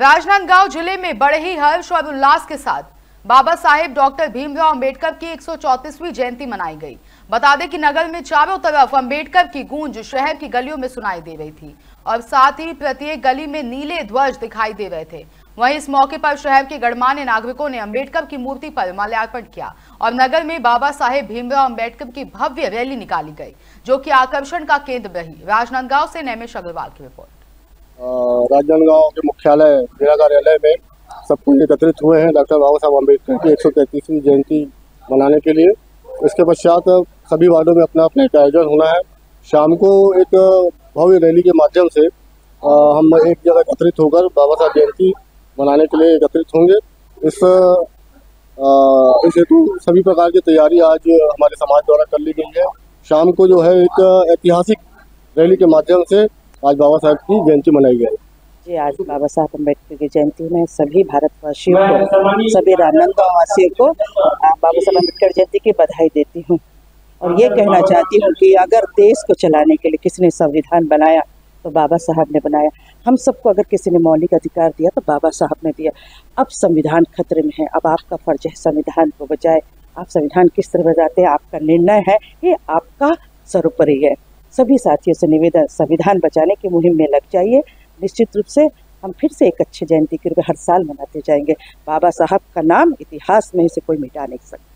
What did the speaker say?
राजनांदगांव जिले में बड़े ही हर्ष और उल्लास के साथ बाबा साहेब डॉक्टर भीमराव अंबेडकर की 134वीं जयंती मनाई गई। बता दें कि नगर में चारों तरफ अंबेडकर की गूंज शहर की गलियों में सुनाई दे रही थी और साथ ही प्रत्येक गली में नीले ध्वज दिखाई दे रहे थे। वहीं इस मौके पर शहर के गणमान्य नागरिकों ने अंबेडकर की मूर्ति पर माल्यार्पण किया और नगर में बाबा साहेब भीमराव अंबेडकर की भव्य रैली निकाली गई, जो की आकर्षण का केंद्र रही। राजनांदगांव से रमेश अग्रवाल की रिपोर्ट। राजनांदगांव के मुख्यालय जिला कार्यालय में सब एकत्रित हुए हैं डॉक्टर बाबा साहब अम्बेडकर की 133वीं जयंती मनाने के लिए। इसके पश्चात सभी वार्डों में अपना अपना आयोजन होना है। शाम को एक भव्य रैली के माध्यम से हम एक जगह एकत्रित होकर बाबा साहब जयंती मनाने के लिए एकत्रित होंगे। इस हेतु सभी प्रकार की तैयारी आज हमारे समाज द्वारा कर ली गई है। शाम को जो है एक ऐतिहासिक रैली के माध्यम से आज बाबा साहब की जयंती मनाई गई। जी, आज बाबा साहब अम्बेडकर की जयंती में सभी भारतवासियों को, सभी राजनांदगांव वासियों को बाबा साहब अम्बेडकर जयंती की बधाई देती हूँ और ये कहना चाहती हूँ कि अगर देश को चलाने के लिए किसी ने संविधान बनाया तो बाबा साहब ने बनाया। हम सबको अगर किसी ने मौलिक अधिकार दिया तो बाबा साहब ने दिया। अब संविधान खतरे में है, अब आपका फर्ज है संविधान को बचाए। आप संविधान किस तरह बचाते हैं, आपका निर्णय है, ये आपका सर्वोपरि है। सभी साथियों से निवेदन, संविधान बचाने की मुहिम में लग जाइए। निश्चित रूप से हम फिर से एक अच्छे जयंती के रूप में हर साल मनाते जाएंगे। बाबा साहब का नाम इतिहास में से कोई मिटा नहीं सकता।